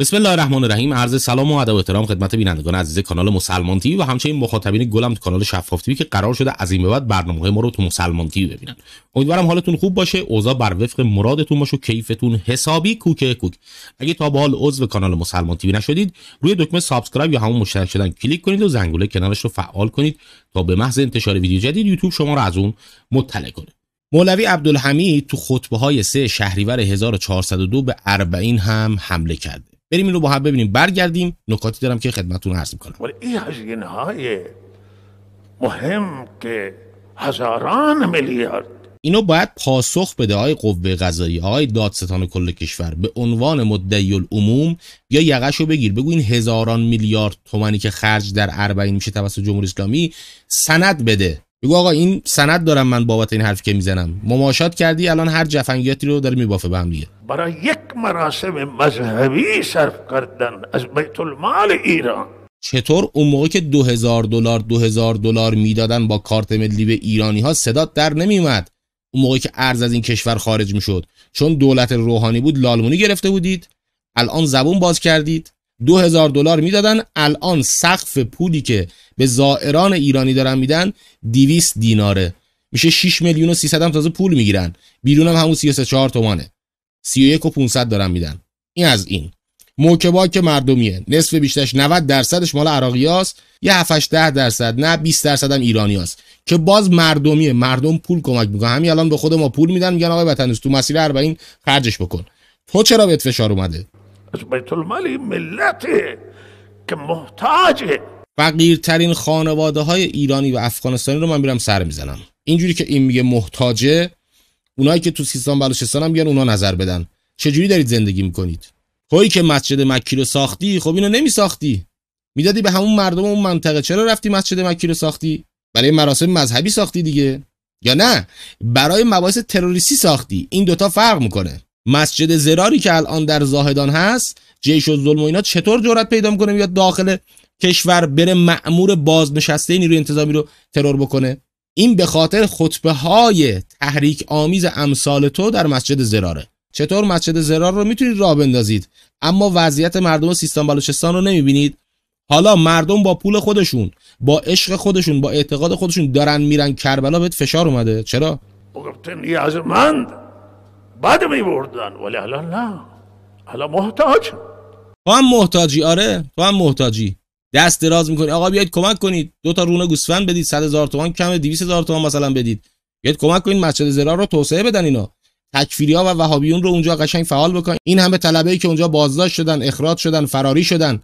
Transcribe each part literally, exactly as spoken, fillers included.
بسم الله الرحمن الرحیم. عرض سلام و ادب و احترام خدمت بینندگان عزیز کانال مسلمان تی وی و همچنین مخاطبین گلم کانال شفاف تی وی که قرار شده از این به بعد برنامه‌های ما رو تو مسلمان تی وی ببینن. امیدوارم حالتون خوب باشه، اوضاع بر وفق مرادتون باشه و کیفتون حسابی کوکه کوک. اگه تا به حال عضو کانال مسلمان تی وی نشدید، روی دکمه سابسکرایب یا همون مشترک شدن کلیک کنید و زنگوله کنارش رو فعال کنید تا به محض انتشار ویدیو جدید یوتیوب شما رو از اون مطلع کنه. مولوی عبدالحمید تو خطبه‌های سه شهریور هزار و چهارصد و دو به اربعین هم حمله کرده. بریم این رو با هم ببینیم، برگردیم، نکاتی دارم که خدمتتون عرض می‌کنم. ولی این هزینه‌های مهم که هزاران میلیارد، اینو باید پاسخ بده های قوه قضاییه، های دادستان کل کشور به عنوان مدعی العموم، یا یقه‌شو بگیر بگو این هزاران میلیارد تومانی که خرج در اربعین میشه توسط جمهوری اسلامی، سند بده. بگو آقا این سند دارم من بابت این حرفی که میزنم. مماشات کردی الان هر جفنگیاتی رو داره میبافه به هم دیگه. برای یک مراسم مذهبی صرف کردن از بیت المال ایران. چطور اون موقع که دو هزار دلار دو هزار دلار میدادن با کارت ملی به ایرانی ها صدات در نمیومد؟ اون موقع که ارز از این کشور خارج میشد، چون دولت روحانی بود لالمونی گرفته بودید. الان زبون باز کردید. دو هزار دلار میدادن، الان سقف پولی که به زائران ایرانی دارن میدن دویست دیناره، میشه شش میلیون و سیصد هم تازه پول میگیرن، بیرون هم همون سی و سه و چهار تومانه، سی و یک و پانصد دارن میدن. این از این موکبا که مردمیه، نصف بیشترش نود درصدش مال عراقیاست، یه هفت هشت ده درصد نه بیست درصد هم ایرانیاست که باز مردمیه، مردم پول کمک میکنه. همین الان به خود ما پول میدن، میگن آقای وطن‌دوست تو مسیر اربعین خرجش بکن. تو چرا بهت فشار اومده؟ از بیت المال ملت که محتاجه. فقیرترین خانواده های ایرانی و افغانستانی رو من میرم سر میزنم. اینجوری که این میگه محتاجه، اونایی که تو سیستان بلوچستان هم میگن اونا نظر بدن. چجوری دارید زندگی میکنید؟ تویی که مسجد مکی رو ساختی، خب اینو نمیساختی، میدادی به همون مردم اون منطقه. چرا رفتی مسجد مکی رو ساختی؟ برای مراسم مذهبی ساختی دیگه، یا نه برای مباحث تروریستی ساختی؟ این دوتا فرق میکنه. مسجد زراری که الان در زاهدان هست، جیش و ظلم و اینا چطور جرأت پیدا میکنه بیاد داخل کشور بره مأمور بازنشسته نیروی انتظامی رو ترور بکنه؟ این به خاطر خطبه های تحریک آمیز امثال تو در مسجد زراره. چطور مسجد زرار رو میتونید راه بندازید اما وضعیت مردم سیستان بلوچستان رو نمیبینید؟ حالا مردم با پول خودشون، با عشق خودشون، با اعتقاد خودشون دارن میرن کربلا، بهت فشار اومده. چرا؟ بعد می بردن، ولی الان نه، الان محتاج. تو هم محتاجی. آره تو هم محتاجی. دست دراز میکنی آقا بیاید کمک کنید، دو تا رونه گوسفند بدید صد هزار تومان کمه، دویست هزار تومان مثلا بدید، بیاید کمک کنید مسجد زرار رو توسعه بدن. اینا تکفیریا و وهابیون رو اونجا قشنگ فعال بکن. این همه طلبه‌ای که اونجا بازداشت شدن، اخراج شدن، فراری شدن.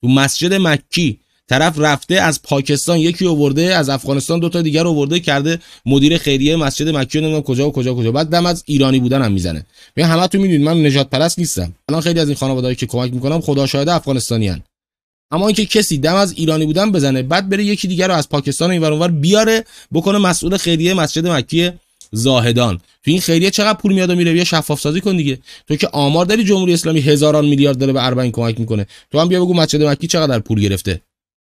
تو مسجد مکی طرف رفته از پاکستان یکی آورده، از افغانستان دو تا دیگر آورده، کرده مدیر خیریه مسجد مکی، نمیدونم کجا و کجا کجا. بعد دم از ایرانی بودن هم میزنه. ببین همتون میدونید من نجات پرست نیستم. الان خیلی از این خانوادهایی که کمک میکنم خدا شاهد افغانستانی ان. اما اینکه کسی دم از ایرانی بودن بزنه، بعد بره یکی دیگر رو از پاکستان اینور اونور بیاره بکنه مسئول خیریه مسجد مکی زاهدان. تو این خیریه چقدر پول میاد و میره؟ بیا شفاف سازی کن دیگه. تو که آمار داری جمهوری اسلامی هزاران میلیارد داره به اربعین کمک میکنه، تو هم بیا بگو مسجد مکی چقدر پول گرفته،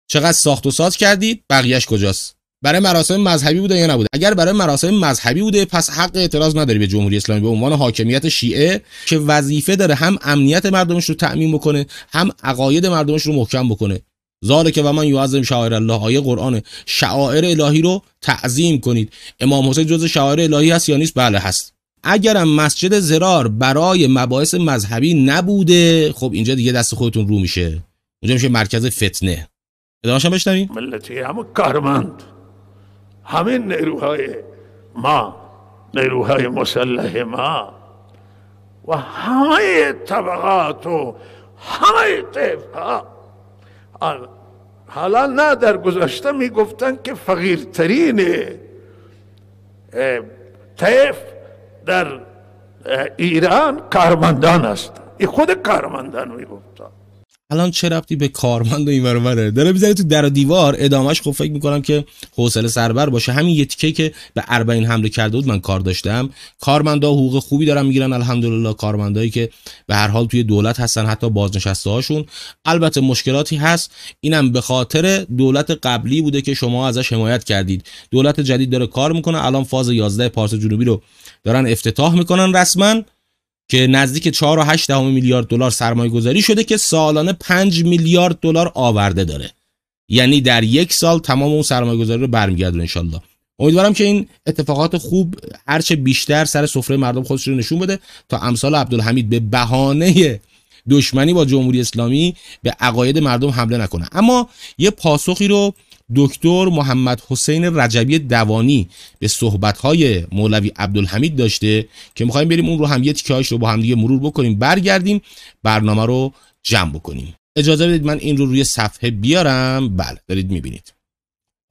چقدر ساخت و ساز کردید، بقیهش کجاست؟ برای مراسم مذهبی بوده یا نبوده؟ اگر برای مراسم مذهبی بوده پس حق اعتراض نداری به جمهوری اسلامی به عنوان حاکمیت شیعه که وظیفه داره هم امنیت مردمش رو تأمین بکنه، هم عقاید مردمش رو محکم بکنه. ذالک و من یعظم شعائر الله، آیه قرآن، شعائر الهی رو تعظیم کنید. امام حسین جزء شعائر الهی هست یا نیست؟ بله هست. اگرم مسجد زرار برای مباحث مذهبی نبوده، خب اینجا دیگه دست خودتون رو میشه. اونجا میشه مرکز فتنه. ادامه‌شو بشنویم. ملتی همون کارمند، همین نیروهای ما، نیروهای مسلح ما و همه طبقات و همه طبقات. حالا نه در گذشته میگفتن که فقیرترین طیف در ایران کارمندان است، این خود کارمندان میگفتن. الان چه ربطی به کارمند و اینور اونوره؟ داره میذاره تو در و دیوار. ادامش خب فکر میکنم که حوصله سربر باشه. همین یه تیکه که به اربعین حمله کرده بود من کار داشتم. کارمندا حقوق خوبی دارن میگیرن الحمدلله، کارمندایی که به هر حال توی دولت هستن، حتی بازنشسته هاشون. البته مشکلاتی هست، اینم به خاطر دولت قبلی بوده که شما ازش حمایت کردید. دولت جدید داره کار میکنه، الان فاز یازده پارس جنوبی رو دارن افتتاح میکنن رسما، که نزدیک چهار و هشت دهم میلیارد دلار سرمایه‌گذاری شده که سالانه پنج میلیارد دلار آورده داره. یعنی در یک سال تمام اون سرمایه‌گذاری رو برمیگردونه ان شاءالله. امیدوارم که این اتفاقات خوب هرچه بیشتر سر سفره مردم خودش رو نشون بده تا امثال عبدالحمید به بهانه دشمنی با جمهوری اسلامی به عقاید مردم حمله نکنه. اما یه پاسخی رو دکتر محمد حسین رجبی دوانی به صحبت‌های مولوی عبدالحمید داشته که می‌خوایم بریم اون رو هم یه تیکه‌اش رو با هم دیگه مرور بکنیم، برگردیم برنامه رو جمع بکنیم. اجازه بدید من این رو روی صفحه بیارم. بله دارید می‌بینید.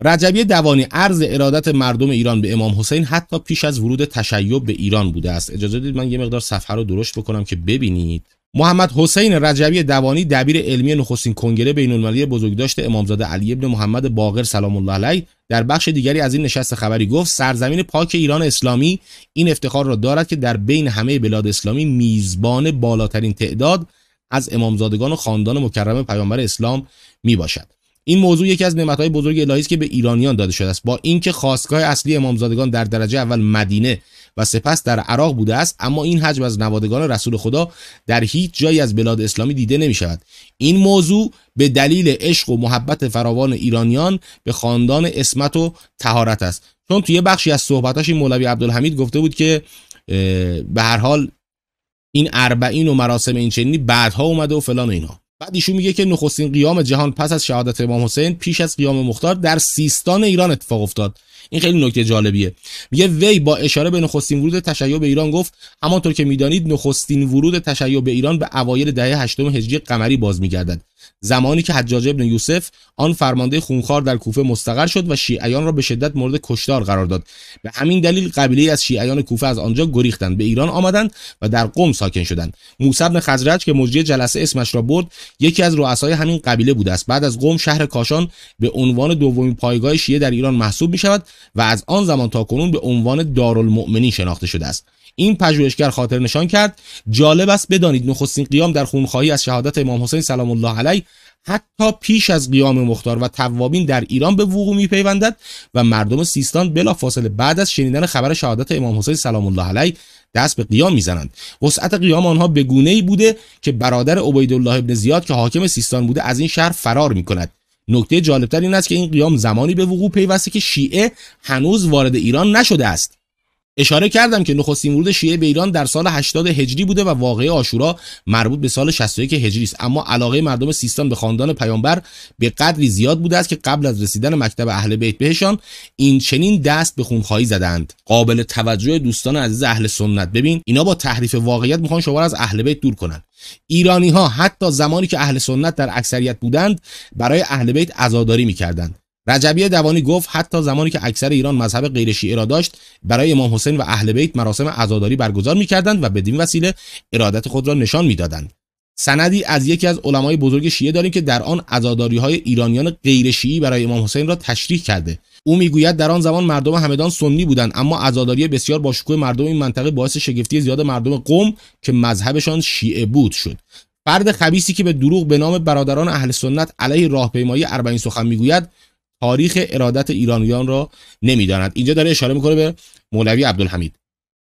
رجبی دوانی: عرض ارادت مردم ایران به امام حسین حتی پیش از ورود تشیع به ایران بوده است. اجازه بدید من یه مقدار صفحه رو درشت بکنم که ببینید. محمد حسین رجبی دوانی، دبیر علمی نخستین کنگره بین‌المللی بزرگداشت امامزاده علی ابن محمد باقر سلام الله علیه، در بخش دیگری از این نشست خبری گفت: سرزمین پاک ایران اسلامی این افتخار را دارد که در بین همه بلاد اسلامی میزبان بالاترین تعداد از امامزادگان و خاندان مکرم پیامبر اسلام می باشد. این موضوع یکی از نعمت‌های بزرگ الهی است که به ایرانیان داده شده است. با اینکه خاستگاه اصلی امامزادگان در درجه اول مدینه و سپس در عراق بوده است، اما این حجم از نوادگان رسول خدا در هیچ جایی از بلاد اسلامی دیده نمی شود. این موضوع به دلیل عشق و محبت فراوان ایرانیان به خاندان عصمت و طهارت است. چون توی بخشی از صحبتاش این مولوی عبدالحمید گفته بود که به هر حال این اربعین و مراسم این چنینی بعدها اومده و فلان و اینا. بعد ایشون میگه که نخستین قیام جهان پس از شهادت امام حسین پیش از قیام مختار در سیستان ایران اتفاق افتاد. این خیلی نکته جالبیه. میگه وی با اشاره به نخستین ورود تشیع به ایران گفت: همانطور که میدانید نخستین ورود تشیع به ایران به اوایل دهه هشتم هجری قمری باز میگردد، زمانی که حجاج بن یوسف آن فرمانده خونخوار در کوفه مستقر شد و شیعیان را به شدت مورد کشتار قرار داد. به همین دلیل قبیله از شیعیان کوفه از آنجا گریختند، به ایران آمدند و در قم ساکن شدند. موسی بن خزرج که مجری جلسه اسمش را برد، یکی از رؤسای همین قبیله بوده است. بعد از قم شهر کاشان به عنوان دومین پایگاه شیعه در ایران محسوب می شود و از آن زمان تا کنون به عنوان دارالمؤمنین شناخته شده است. این پژوهشگر خاطر نشان کرد: جالب است بدانید نخستین قیام در خونخواهی از شهادت امام حسین سلام الله علیه حتی پیش از قیام مختار و توابین در ایران به وقوع میپیوندد و مردم سیستان بلافاصله بعد از شنیدن خبر شهادت امام حسین سلام الله علیه دست به قیام میزنند. وسعت قیام آنها به گونه‌ای بوده که برادر عبیدالله ابن زیاد که حاکم سیستان بوده از این شهر فرار میکند. نکته جالبتر این است که این قیام زمانی به وقوع پیوسته که شیعه هنوز وارد ایران نشده است. اشاره کردم که نخستین ورود شیعه به ایران در سال هشتاد هجری بوده و واقعه عاشورا مربوط به سال شصت و یک هجری است، اما علاقه مردم سیستان به خاندان پیامبر به قدری زیاد بوده است که قبل از رسیدن مکتب اهل بیت بهشان این چنین دست به خونخواهی زدند. قابل توجه دوستان عزیز اهل سنت، ببین اینا با تحریف واقعیت میخوان شما را از اهل بیت دور کنن. ایرانی ها حتی زمانی که اهل سنت در اکثریت بودند برای اهل بیت عزاداری میکردند. رجبی دوانی گفت: حتی زمانی که اکثر ایران مذهب غیر شیعه را داشت برای امام حسین و اهل بیت مراسم عزاداری برگزار می‌کردند و بدین وسیله ارادت خود را نشان می‌دادند. سندی از یکی از علمای بزرگ شیعه داریم که در آن عزاداری‌های ایرانیان غیر شیعی برای امام حسین را تشریح کرده. او میگوید در آن زمان مردم همدان سنی بودند، اما عزاداری بسیار باشکوه مردم این منطقه باعث شگفتی زیاد مردم قم که مذهبشان شیعه بود شد. فرد خبیثی که به دروغ به نام برادران اهل سنت علیه راهپیمایی اربعین سخن می‌گوید تاریخ ارادت ایرانیان را نمیداند. اینجا داره اشاره میکنه به مولوی عبدالحمید.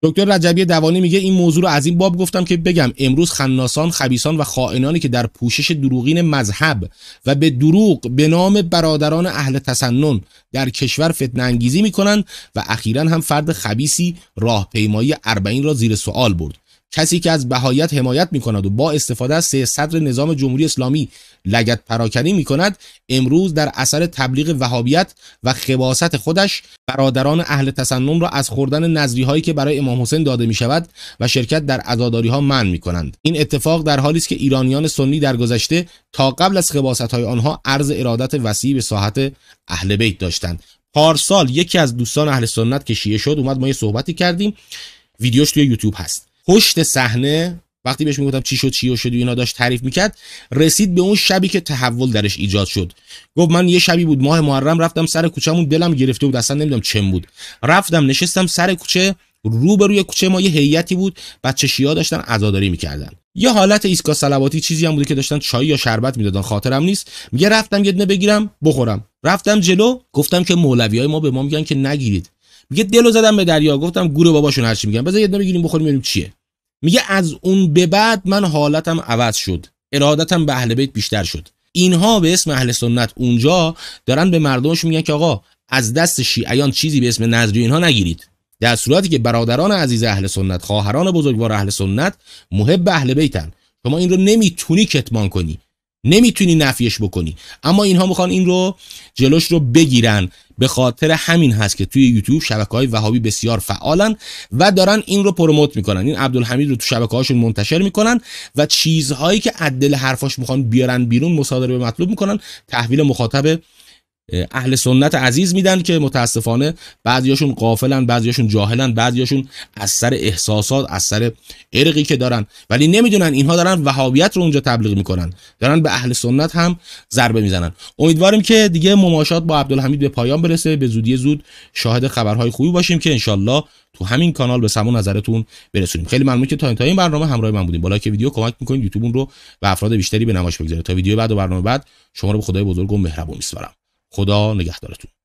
دکتر رجبی دوانی میگه: این موضوع رو از این باب گفتم که بگم امروز خناسان، خبیسان و خائنانی که در پوشش دروغین مذهب و به دروغ به نام برادران اهل تسنن در کشور فتنه انگیزی میکنند و اخیرا هم فرد خبیسی راهپیمایی اربعین را زیر سوال برد. کسی که از بهائیت حمایت میکند و با استفاده از سه صدر نظام جمهوری اسلامی لگد پراکنی میکند، امروز در اثر تبلیغ وهابیت و خباثت خودش برادران اهل تسنن را از خوردن نذری هایی که برای امام حسین داده می شود و شرکت در عزاداری ها منع میکنند. این اتفاق در حالی است که ایرانیان سنی در گذشته تا قبل از خباثت های آنها عرض ارادت وسیع به ساحت اهل بیت داشتند. پارسال یکی از دوستان اهل سنت که شیعه شد اومد، ما یه صحبتی کردیم، ویدیوش توی یوتیوب هست. پشت صحنه وقتی بهش میگفتم چی شد چی شد و اینا داشت تعریف میکرد، رسید به اون شبی که تحول درش ایجاد شد. گفت من یه شبی بود ماه محرم، رفتم سر کوچه‌مون دلم گرفته بود، اصلا نمیدونم چم بود، رفتم نشستم سر کوچه، روبروی کوچه ما یه هیئتی بود، بچه شیعه داشتن عزاداری میکردن، یه حالت ایسکا صلواتی چیزی هم بوده که داشتن چای یا شربت میدادن، خاطرم نیست. میگه رفتم یه دونه بگیرم بخورم، رفتم جلو گفتم که مولویای ما به ما میگن که نگیرید. میگه دلو زدم به دریا، گفتم گور باباشون هرچی میگن بذار یه دونه بگیریم بخوریم ببینیم چیه. میگه از اون به بعد من حالتم عوض شد، ارادتم به اهل بیت بیشتر شد. اینها به اسم اهل سنت اونجا دارن به مردمش میگن که آقا از دست شیعیان چیزی به اسم نظری اینها نگیرید، در صورتی که برادران عزیز اهل سنت، خواهران بزرگوار اهل سنت محب اهل بیتن. شما این رو نمیتونی کتمان کنی، نمیتونی نفیش بکنی، اما اینها میخوان این رو جلوش رو بگیرن. به خاطر همین هست که توی یوتیوب شبکه‌های وهابی بسیار فعالن و دارن این رو پروموت میکنن. این عبدالحمید رو تو شبکه‌هاشون منتشر میکنن و چیزهایی که عدل حرفاش میخوان بیارن بیرون مصادره به مطلوب میکنن، تحویل مخاطب اهل سنت عزیز میدن که متاسفانه بعضیاشون غافلن، بعضیاشون جاهلن، بعضیاشون از سر احساسات، از سر عرقی که دارن، ولی نمیدونن اینها دارن وهابیت رو اونجا تبلیغ میکنن، دارن به اهل سنت هم ضربه میزنن. امیدواریم که دیگه مماشات با عبدالحمید به پایان برسه، به زودی زود شاهد خبرهای خوبی باشیم که انشالله تو همین کانال به سمون نظرتون برسونیم. خیلی ممنون که تا انتهای این برنامه همراه من بودیم. با لایک ویدیو کمک میکنید یوتیوب اون رو به افراد بیشتری به نمایش بگذاره. تا ویدیو بعد و برنامه بعد، شما رو به خدای بزرگ و مهربون میسپارم. خدا نگهدارتون.